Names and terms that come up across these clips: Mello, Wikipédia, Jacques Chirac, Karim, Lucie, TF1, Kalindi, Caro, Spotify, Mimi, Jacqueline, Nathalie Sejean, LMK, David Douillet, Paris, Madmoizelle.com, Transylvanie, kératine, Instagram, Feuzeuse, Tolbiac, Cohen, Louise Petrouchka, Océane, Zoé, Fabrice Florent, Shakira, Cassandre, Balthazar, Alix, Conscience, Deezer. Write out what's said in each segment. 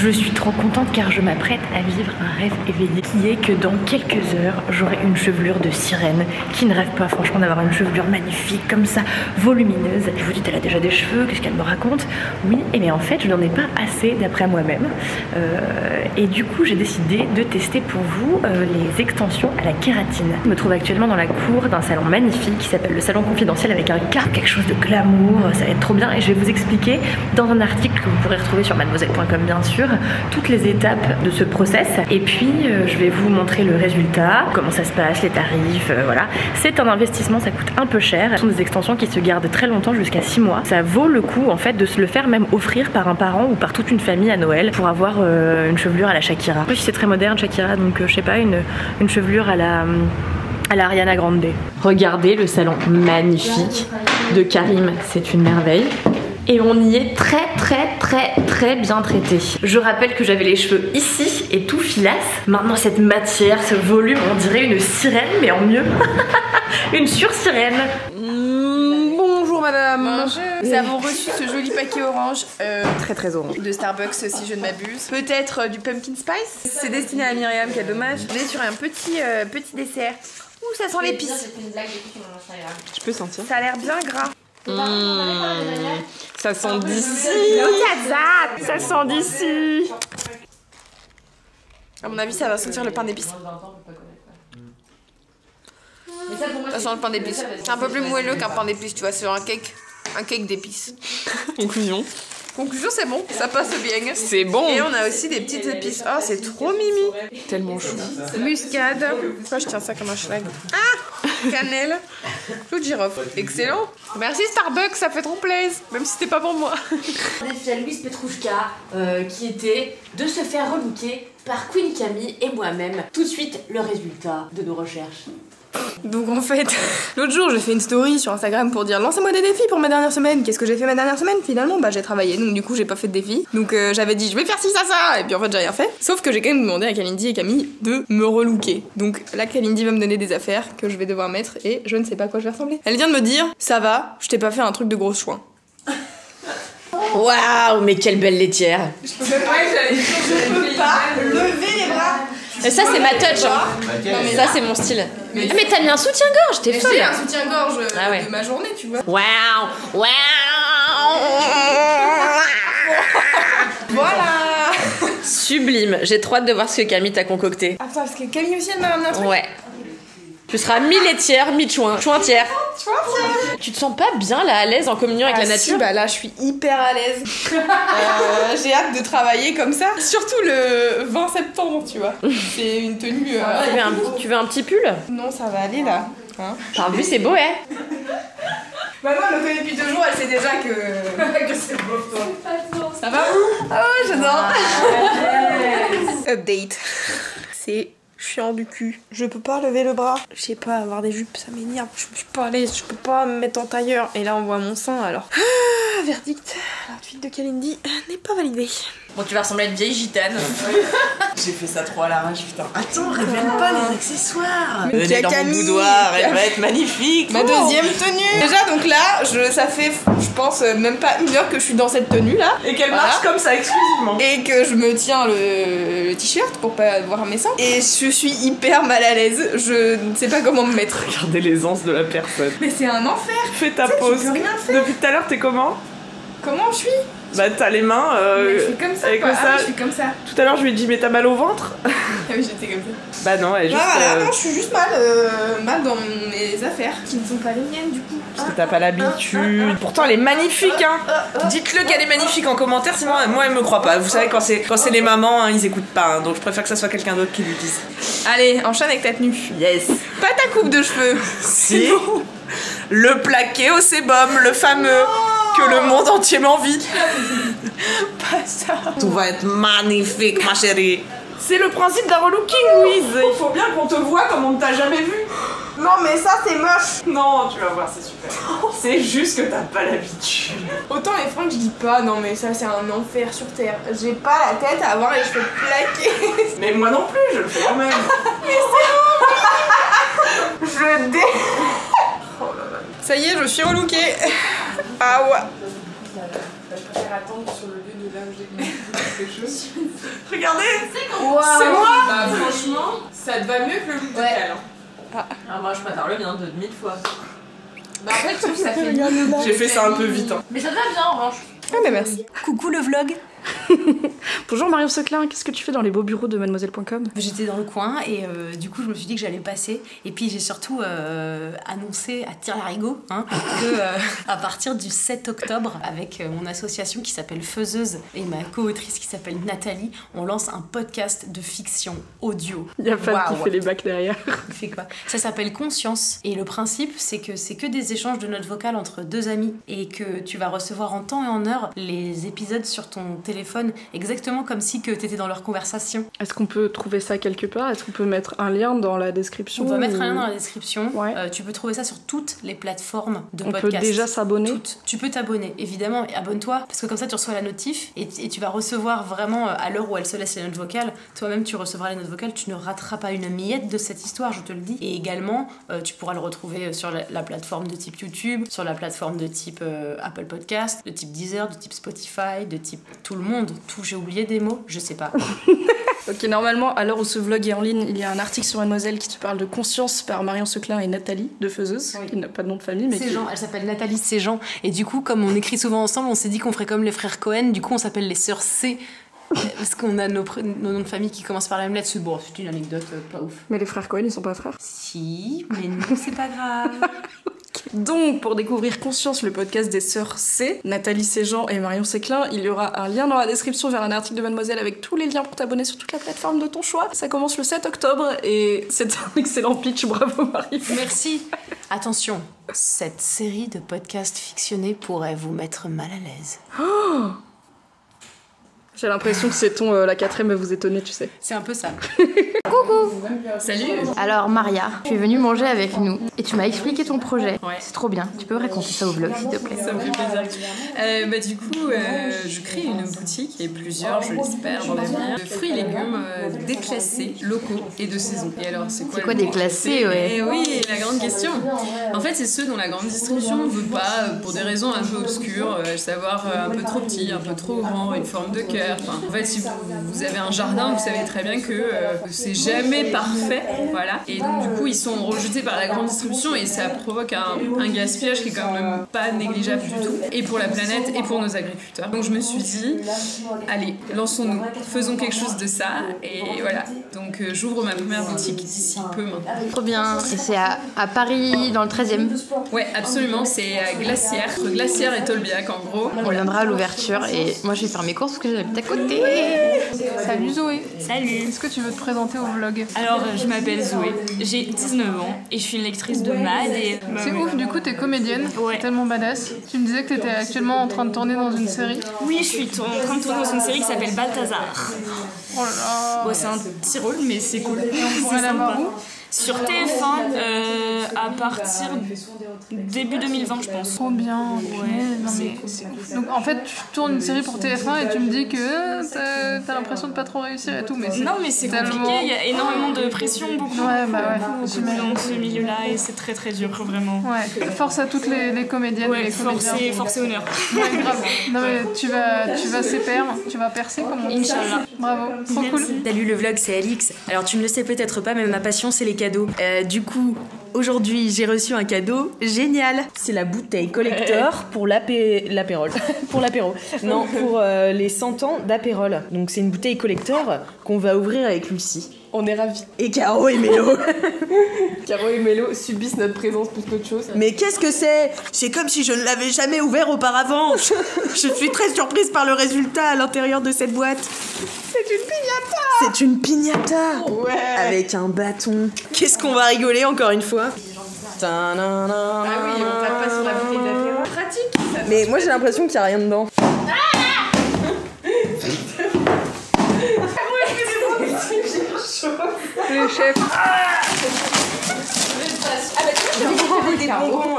Je suis trop contente car je m'apprête à vivre un rêve éveillé qui est que dans quelques heures, j'aurai une chevelure de sirène qui ne rêve pas franchement d'avoir une chevelure magnifique comme ça, volumineuse. Je vous dis, elle a déjà des cheveux, qu'est-ce qu'elle me raconte? Oui, et mais en fait, je n'en ai pas assez d'après moi-même. Et du coup, j'ai décidé de tester pour vous les extensions à la kératine. Je me trouve actuellement dans la cour d'un salon magnifique qui s'appelle le salon confidentiel avec un K, quelque chose de glamour, ça va être trop bien. Et je vais vous expliquer dans un article que vous pourrez retrouver sur Madmoizelle.com bien sûr, toutes les étapes de ce process. Et puis, je vais vous montrer le résultat, comment ça se passe, les tarifs, voilà. C'est un investissement, ça coûte un peu cher. Ce sont des extensions qui se gardent très longtemps, jusqu'à 6 mois. Ça vaut le coup en fait de se le faire même offrir par un parent ou par toute une famille à Noël pour avoir une chevelure à la Shakira. En plus, c'est très moderne Shakira, donc je sais pas, une chevelure à la... à la Ariana Grande. Regardez le salon magnifique de Karim, c'est une merveille. Et on y est très bien traité. Je rappelle que j'avais les cheveux ici et tout filasse. Maintenant cette matière, ce volume, on dirait une sirène mais en mieux. Une sur-sirène. Bonjour madame. Bonjour. Nous avons reçu ce joli paquet orange, très orange, de Starbucks si je ne m'abuse. Peut-être du pumpkin spice. C'est destiné à Myriam, quel dommage. On est sur un petit dessert. Ouh, ça sent l'épice. Je peux sentir. Ça a l'air bien gras. Ça sent d'ici. Ça sent d'ici. À mon avis, ça va sentir le pain d'épices. Ça sent le pain d'épices. C'est un peu plus moelleux qu'un pain d'épices, tu vois, sur un cake d'épices. Conclusion. Conclusion, c'est bon, ça passe bien. C'est bon. Et on a aussi des petites épices. Oh, c'est trop mimi. Tellement chou. Muscade. Pourquoi je tiens ça comme un schlag? Ah, cannelle. Clou de girofle. Excellent. Merci Starbucks, ça fait trop plaisir. Même si c'était pas pour moi. Défi à Louise Petrouchka qui était de se faire relooker par Queen Camille et moi-même. Tout de suite, le résultat de nos recherches. Donc en fait, l'autre jour j'ai fait une story sur Instagram pour dire lancez-moi des défis pour ma dernière semaine. Qu'est-ce que j'ai fait ma dernière semaine? Finalement bah j'ai travaillé, donc du coup j'ai pas fait de défi. Donc j'avais dit je vais faire ci ça ça, et puis en fait j'ai rien fait. Sauf que j'ai quand même demandé à Kalindi et Camille de me relooker. Donc là Kalindi va me donner des affaires que je vais devoir mettre et je ne sais pas à quoi je vais ressembler. Elle vient de me dire ça va, je t'ai pas fait un truc de gros chouin. Waouh, mais quelle belle laitière. Je peux pas, lever les bras. Ça c'est ma touch, hein. Ça c'est mon style. Mais, ah, mais t'as mis un soutien-gorge, t'es folle. J'ai un soutien-gorge de ma journée, tu vois. Waouh, waouh. Voilà. Sublime, j'ai trop hâte de voir ce que Camille t'a concocté. Ah putain, parce que Camille aussi elle m'a amené un truc. Ouais. Tu seras mi-laitière, mi-chouin, chouin-tière. Tu te sens pas bien là à l'aise en communion avec la nature? Bah là je suis hyper à l'aise. J'ai hâte de travailler comme ça. Surtout le 20 septembre, tu vois. C'est une tenue... tu veux un petit pull? Non, ça va aller là. Hein, par vue c'est beau, hein. Maman elle me connaît depuis 2 jours, elle sait déjà que c'est beau toi. Ça va? Oh, j'adore. Update. C'est... chiant du cul. Je peux pas lever le bras. Je sais pas, avoir des jupes, ça m'énerve. Je suis pas à l'aise, je peux pas me mettre en tailleur. Et là, on voit mon sein, alors. Ah, verdict. L'outfit de Kalindi n'est pas validée. Bon, tu vas ressembler à une vieille gitane. J'ai fait ça trop à l'arrache, putain. Attends, révèle pas les accessoires. Venez dans mon boudoir, elle va être magnifique. Ma deuxième tenue. Déjà, donc là, ça fait, je pense, même pas une heure que je suis dans cette tenue là. Et qu'elle marche comme ça exclusivement. Et que je me tiens le t-shirt pour pas voir mes seins. Et je suis hyper mal à l'aise, je ne sais pas comment me mettre. Regardez l'aisance de la personne. Mais c'est un enfer. Fais ta pause. Tu peux rien faire. Depuis tout à l'heure, t'es comment? Comment je suis? Bah t'as les mains. Je suis comme ça. Je suis comme ça. Tout à l'heure, je lui ai dit mais t'as mal au ventre? Ah oui, j'étais comme ça. Bah non, elle juste. Ah voilà, non, je suis juste mal dans mes affaires qui ne sont pas les miennes du coup. Parce que t'as pas l'habitude. Pourtant, elle est magnifique, hein. Dites-le qu'elle est magnifique en commentaire, sinon moi elle me croit pas. Vous savez quand c'est les mamans, hein, ils écoutent pas, hein, donc je préfère que ça soit quelqu'un d'autre qui lui dise. Allez, enchaîne avec ta tenue. Yes. Pas ta coupe de cheveux. Si. Le plaqué au sébum, le fameux. Oh que le monde entier m'envie. Pas ça. Tout va être magnifique, ma chérie. C'est le principe d'un relooking, Louise. Il faut bien qu'on te voit comme on ne t'a jamais vu. Non, mais ça, c'est moche. Non, tu vas voir, c'est super. C'est juste que t'as pas l'habitude. Autant les fringues, je dis pas, non, mais ça, c'est un enfer sur terre. J'ai pas la tête à avoir les cheveux plaqués. Mais moi non plus, je le fais quand même. Mais c'est horrible. Oh là là. Ça y est, je suis relookée. Ah ouais. Je préfère attendre sur le lieu de là où j'ai mis. quelque chose. Regardez. Wow. C'est moi. Bah, franchement, ça te va mieux que le look de Cal. Ah. Ah, moi je préfère le mien de 1000 fois. Bah en fait je trouve que ça fait... J'ai fait ça un peu vite hein. Mais ça te va bien en revanche. Ah bah merci. Coucou le vlog. Bonjour Marion Séclin, qu'est-ce que tu fais dans les beaux bureaux de Madmoizelle.com? J'étais dans le coin et du coup je me suis dit que j'allais passer. Et puis j'ai surtout annoncé à tire-larigot hein, que à partir du 7 octobre avec mon association qui s'appelle Feuzeuse et ma co-autrice qui s'appelle Nathalie, on lance un podcast de fiction audio. Y'a pas qui fait les bacs derrière. Fait quoi? Ça s'appelle Conscience et le principe c'est que des échanges de notes vocales entre deux amis et que tu vas recevoir en temps et en heure les épisodes sur ton téléphone, exactement comme si tu étais dans leur conversation. Est-ce qu'on peut trouver ça quelque part? Est-ce qu'on peut mettre un lien dans la description? On va mettre un lien dans la description. Ouais. Tu peux trouver ça sur toutes les plateformes de podcast. On peut déjà s'abonner? Tu peux t'abonner, évidemment. Abonne-toi, parce que comme ça, tu reçois la notif et tu vas recevoir vraiment, à l'heure où elle se laisse les notes vocales, toi-même, tu recevras les notes vocales. Tu ne rateras pas une miette de cette histoire, je te le dis. Et également, tu pourras le retrouver sur la plateforme de type YouTube, sur la plateforme de type Apple Podcast, de type Deezer, de type Spotify, de type... Tout le monde, tout, j'ai oublié des mots, je sais pas. Ok, normalement, à l'heure où ce vlog est en ligne, il y a un article sur Mademoiselle qui te parle de Conscience par Marion Séclin et Nathalie de Feuzeuse, qui n'a pas de nom de famille, mais elle s'appelle Nathalie Sejean. Et du coup, comme on écrit souvent ensemble, on s'est dit qu'on ferait comme les frères Cohen, du coup on s'appelle les sœurs C. Parce qu'on a nos noms de famille qui commencent par la même lettre. C'est bon, c'est une anecdote pas ouf. Mais les frères Cohen, ils sont pas frères? Si, mais non, c'est pas grave. Donc, pour découvrir Conscience, le podcast des sœurs C, Nathalie Sejean et Marion Séclin, il y aura un lien dans la description vers un article de Mademoiselle avec tous les liens pour t'abonner sur toute la plateforme de ton choix. Ça commence le 7 octobre et c'est un excellent pitch, bravo Marie. Merci. Attention, cette série de podcasts fictionnés pourrait vous mettre mal à l'aise. Oh, j'ai l'impression que c'est ton la quatrième vous étonner, tu sais. C'est un peu ça. Coucou. Salut. Alors Maria, tu es venue manger avec nous et tu m'as expliqué ton projet. Ouais. C'est trop bien. Tu peux raconter ça au vlog, s'il te plaît. Ça me fait plaisir. Bah du coup, je crée une boutique et plusieurs, je l'espère, dans l'avenir, de fruits et légumes déclassés, locaux et de saison. Et alors, c'est quoi déclassé? Ouais. Oui, la grande question. En fait, c'est ceux dont la grande distribution ne veut pas, pour des raisons un peu obscures, savoir un peu trop petit, un peu trop grand, une forme de cœur. Enfin, en fait, si vous avez un jardin, vous savez très bien que c'est jamais parfait, voilà. Et donc du coup, ils sont rejetés par la grande distribution et ça provoque un gaspillage qui est quand même pas négligeable du tout, et pour la planète et pour nos agriculteurs. Donc je me suis dit, allez, lançons-nous, faisons quelque chose de ça, et voilà. Donc j'ouvre ma première boutique d'ici peu maintenant. Trop bien. Et c'est à Paris, dans le 13e. Ouais, absolument. C'est à Glacière, entre Glacière et Tolbiac, en gros. On viendra à l'ouverture et moi je vais faire mes courses parce que j'avais à côté. Salut Zoé. Salut. Est-ce que tu veux te présenter au vlog? Alors, je m'appelle Zoé, j'ai 19 ans et je suis une lectrice de mad. Et... C'est ouf, du coup, t'es comédienne, t'es tellement badass. Tu me disais que t'étais actuellement en train de tourner dans une série? Oui, je suis en train de tourner dans une série qui s'appelle Balthazar. Oh là. Bon, c'est un petit rôle, mais c'est cool. Et on pourrait la voir où? Sur TF1 à partir début 2020 je pense. Combien? Ouais, c'est... Donc en fait tu tournes une série pour TF1 et tu me dis que t'as l'impression de pas trop réussir et tout, mais non mais c'est compliqué, il y a énormément de pression, beaucoup dans ce milieu là et c'est très très dur vraiment. Ouais. Force à toutes les comédiennes et les comédiens. Force et honneur. Ouais, grave. Non mais tu vas percer comme on dit. Inch'Allah. Bravo, trop cool. Salut le vlog, c'est Alix. Alors tu ne le sais peut-être pas mais ma passion c'est les cadeaux. Du coup, aujourd'hui, j'ai reçu un cadeau génial. C'est la bouteille collector pour l'apérole. Pour l'apéro. Non, pour les 100 ans d'apérole. Donc c'est une bouteille collector qu'on va ouvrir avec Lucie. On est ravis. Et Caro et Mello. Caro et Mello subissent notre présence plus qu'autre chose. Mais qu'est-ce que c'est? C'est comme si je ne l'avais jamais ouvert auparavant. Je suis très surprise par le résultat à l'intérieur de cette boîte. C'est une piñata. C'est une piñata. Ouais. Avec un bâton. Qu'est-ce qu'on va rigoler encore une fois? Ah oui, on tape pas sur la bouteille d'apéro. Pratique. Mais moi j'ai l'impression qu'il n'y a rien dedans. Le chef. Ah, bah tu vois, j'avais des bonbons.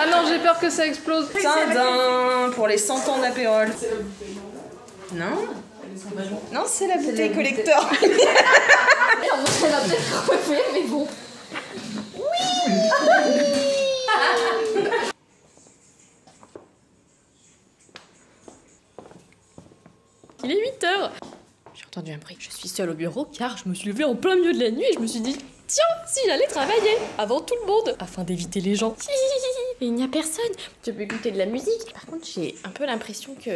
Ah non, j'ai peur que ça explose. Tadam, pour les 100 ans d'apérole. Non. Non, c'est la bouteille collector. On l'a peut-être refait, mais bon. Oui. Il est 8 h. J'ai entendu un bruit. Je suis seule au bureau car je me suis levée en plein milieu de la nuit et je me suis dit « Tiens, si j'allais travailler avant tout le monde !» afin d'éviter les gens. Et il n'y a personne. Je peux écouter de la musique. Par contre, j'ai un peu l'impression que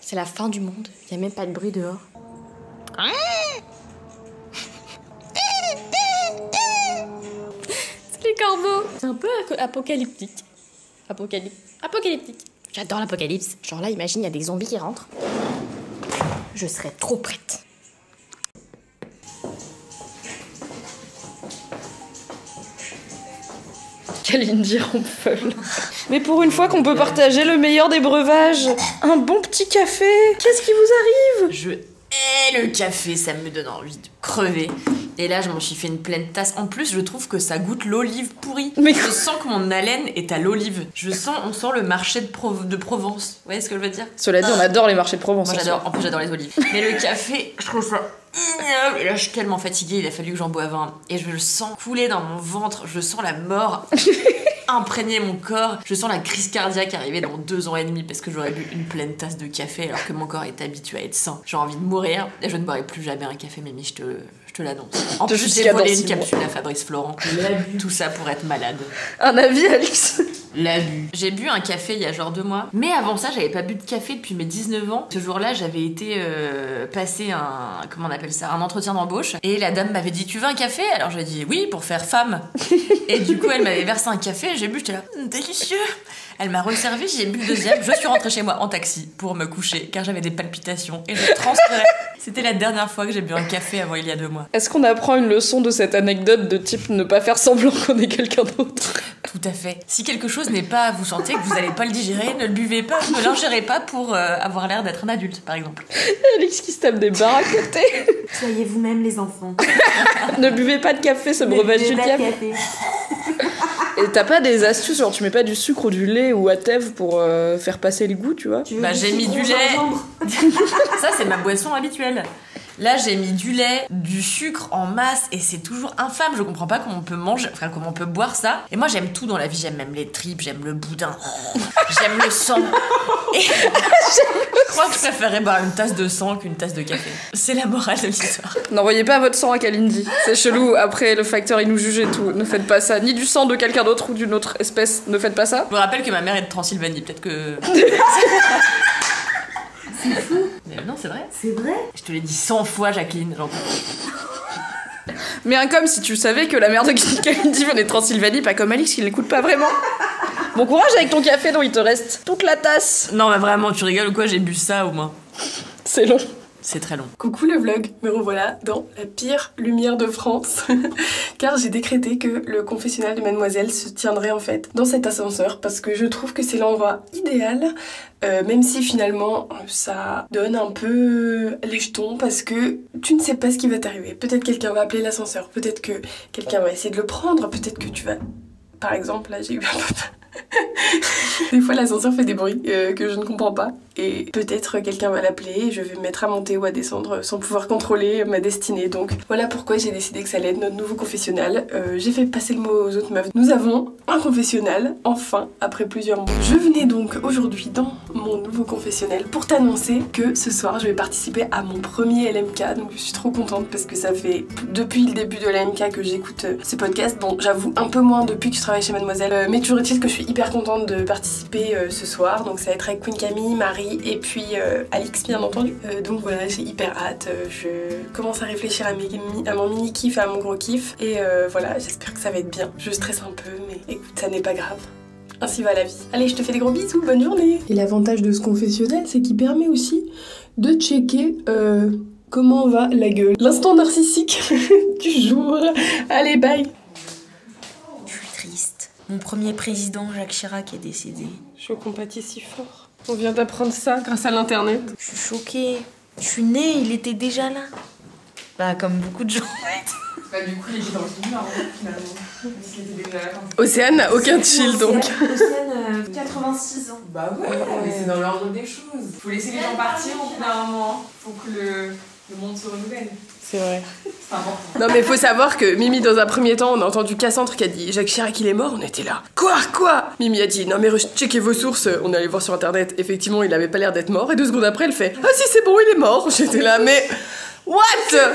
c'est la fin du monde. Il n'y a même pas de bruit dehors. C'est les corbeaux. C'est un peu apocalyptique. Apocalyptique. J'adore l'apocalypse. Genre là, imagine, il y a des zombies qui rentrent. Je serais trop prête. Kalindi ronfle. Mais pour une fois qu'on peut partager le meilleur des breuvages, un bon petit café. Qu'est-ce qui vous arrive? Je hais le café, ça me donne envie de crever. Et là, je m'en suis fait une pleine tasse. En plus, je trouve que ça goûte l'olive pourrie. Mais je sens que mon haleine est à l'olive. On sent le marché de Provence. Vous voyez ce que je veux dire? Cela dit, on adore les marchés de Provence. Moi, j'adore. En plus, j'adore les olives. Mais le café, je trouve ça... Et là, je suis tellement fatiguée, il a fallu que j'en boive un. Et je le sens couler dans mon ventre. Je sens la mort imprégner mon corps. Je sens la crise cardiaque arriver dans 2 ans et demi parce que j'aurais bu une pleine tasse de café alors que mon corps est habitué à être sain. J'ai envie de mourir et je ne boirai plus jamais un café, Mimi, je te l'annonce. En plus, j'ai volé une capsule à Fabrice Florent. Tout ça pour être malade. Un avis, Alix? L'abus. J'ai bu un café il y a genre 2 mois. Mais avant ça, j'avais pas bu de café depuis mes 19 ans. Ce jour-là, j'avais été passer un... Comment on appelle ça? Un entretien d'embauche. Et la dame m'avait dit « Tu veux un café ?» Alors j'ai dit « Oui, pour faire femme. » Et du coup, elle m'avait versé un café. J'ai bu, j'étais là « Délicieux !» Elle m'a resservi, j'ai bu le deuxième. Je suis rentrée chez moi en taxi pour me coucher car j'avais des palpitations et je transpirais. C'était la dernière fois que j'ai bu un café avant il y a 2 mois. Est-ce qu'on apprend une leçon de cette anecdote de type ne pas faire semblant qu'on est quelqu'un d'autre? Tout à fait. Si quelque chose n'est pas, vous sentez que vous n'allez pas le digérer, ne le buvez pas, ne l'ingérez pas pour avoir l'air d'être un adulte, par exemple. Alix qui se tape des barres à côté. Soyez vous-même les enfants. Ne buvez pas de café, ce breuvage du diable. Et t'as pas des astuces, genre tu mets pas du sucre ou du lait ou Atève pour faire passer le goût, tu vois? Bah j'ai mis du lait. Ça c'est ma boisson habituelle. Là j'ai mis du lait, du sucre en masse et c'est toujours infâme. Je comprends pas comment on peut manger, enfin comment on peut boire ça. Et moi j'aime tout dans la vie, j'aime même les tripes, j'aime le boudin, j'aime le sang. Et... je crois que je préférerais boire une tasse de sang qu'une tasse de café. C'est la morale de l'histoire. N'envoyez pas votre sang à Kalindi, c'est chelou. Après le facteur il nous juge et tout, ne faites pas ça. Ni du sang de quelqu'un d'autre ou d'une autre espèce, ne faites pas ça. Je vous rappelle que ma mère est de Transylvanie, peut-être que... C'est fou. Mais non, c'est vrai. C'est vrai. Je te l'ai dit 100 fois, Jacqueline. Genre... Mais un comme si tu savais que la mère de Kalindi venait de Transylvanie, pas comme Alix qui ne l'écoute pas vraiment. Bon courage avec ton café dont il te reste toute la tasse. Non, mais vraiment, tu rigoles ou quoi? J'ai bu ça au moins. C'est long. C'est très long. Coucou le vlog, me revoilà dans la pire lumière de France car j'ai décrété que le confessionnal de Mademoiselle se tiendrait en fait dans cet ascenseur parce que je trouve que c'est l'endroit idéal même si finalement ça donne un peu les jetons parce que tu ne sais pas ce qui va t'arriver. Peut-être quelqu'un va appeler l'ascenseur, peut-être que quelqu'un va essayer de le prendre, peut-être que tu vas... Par exemple, là j'ai eu un peu... Des fois l'ascenseur fait des bruits que je ne comprends pas et peut-être quelqu'un va l'appeler et je vais me mettre à monter ou à descendre sans pouvoir contrôler ma destinée. Donc voilà pourquoi j'ai décidé que ça allait être notre nouveau confessionnal. J'ai fait passer le mot aux autres meufs. Nous avons un confessionnal, enfin, après plusieurs mois. Je venais donc aujourd'hui dans mon nouveau confessionnal pour t'annoncer que ce soir je vais participer à mon premier LMK. Donc je suis trop contente parce que ça fait depuis le début de LMK que j'écoute ces podcasts. Bon, j'avoue un peu moins depuis que je travaille chez Mademoiselle, mais toujours est-il que je suis hyper contente de participer ce soir, donc ça va être avec Queen Camille, Marie et puis Alix bien entendu. Donc voilà, j'ai hyper hâte, je commence à réfléchir à mon mini kiff, à mon gros kiff et voilà, j'espère que ça va être bien. Je stresse un peu mais écoute, ça n'est pas grave. Ainsi va la vie. Allez, je te fais des gros bisous, bonne journée. Et l'avantage de ce confessionnel, c'est qu'il permet aussi de checker comment va la gueule. L'instant narcissique du jour. Allez, bye. Mon premier président, Jacques Chirac, est décédé. Je compatis si fort. On vient d'apprendre ça grâce à l'internet. Je suis choquée. Je suis née, il était déjà là. Bah, comme beaucoup de gens. Bah, du coup, il était dans le film, finalement. Océane n'a aucun chill, donc. Océane, 86 ans. Bah ouais, mais c'est dans l'ordre des choses. Faut laisser les gens partir au bout d'un moment. Faut que le monde se renouvelle. C'est vrai. Non mais faut savoir que Mimi dans un premier temps on a entendu Cassandre qui a dit Jacques Chirac il est mort, on était là. Quoi? Mimi a dit non mais checkez vos sources, on est allé voir sur internet, effectivement il avait pas l'air d'être mort, et 2 secondes après elle fait ah si c'est bon il est mort. J'étais là mais what?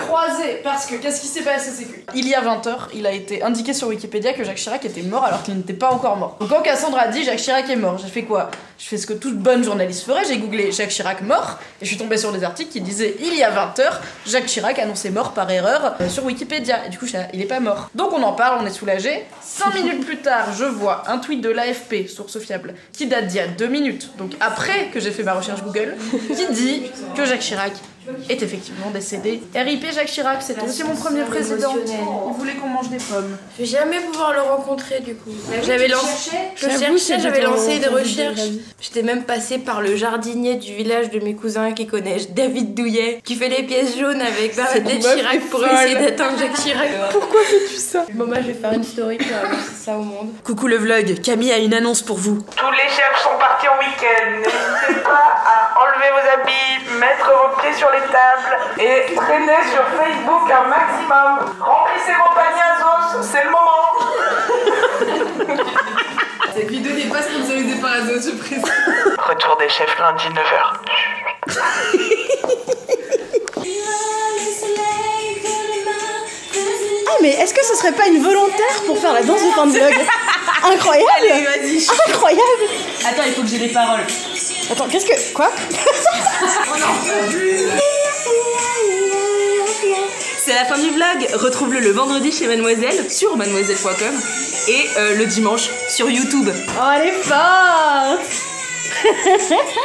Croisé, parce que qu'est-ce qui s'est passé, c'est que il y a 20 h, il a été indiqué sur Wikipédia que Jacques Chirac était mort alors qu'il n'était pas encore mort. Donc quand Cassandre a dit Jacques Chirac est mort, j'ai fait quoi? Je fais ce que toute bonne journaliste ferait, j'ai googlé Jacques Chirac mort et je suis tombée sur des articles qui disaient il y a 20 h, Jacques Chirac annoncé mort par erreur sur Wikipédia. Et du coup, il est pas mort. Donc on en parle, on est soulagé. 5 minutes plus tard, je vois un tweet de l'AFP, source fiable, qui date d'il y a 2 minutes, donc après que j'ai fait ma recherche Google, qui dit que Jacques Chirac est effectivement décédé. RIP Jacques Chirac, c'était aussi mon premier président. Il voulait qu'on mange des pommes. Je vais jamais pouvoir le rencontrer du coup. J'avais lancé, j'avais lancé des recherches. J'étais même passée par le jardinier du village de mes cousins qui connaît David Douillet, qui fait les pièces jaunes avec Bernadette Chirac pour essayer d'atteindre Jacques Chirac. Pourquoi fais-tu ça? Maman, je vais faire une story pour annoncer ça au monde. Coucou le vlog, Camille a une annonce pour vous. Tous les chefs sont partis en week-end. N'hésitez pas à enlever vos habits, mettre vos pieds sur les tables et traînez sur Facebook un maximum. Remplissez vos paniers à Zos, c'est le moment. Cette vidéo n'est pas sponsorisée par Zos, je précise. Retour des chefs lundi 9 h. Ah mais est-ce que ce serait pas une volontaire pour faire la danse de fin de vlog? Incroyable. Allez, vas-y. Incroyable. Attends, il faut que j'ai les paroles. Attends, qu'est-ce que... Quoi? C'est la fin du vlog. Retrouve-le le vendredi chez Mademoiselle, sur Madmoizelle.com, et le dimanche sur YouTube. Oh, elle est forte.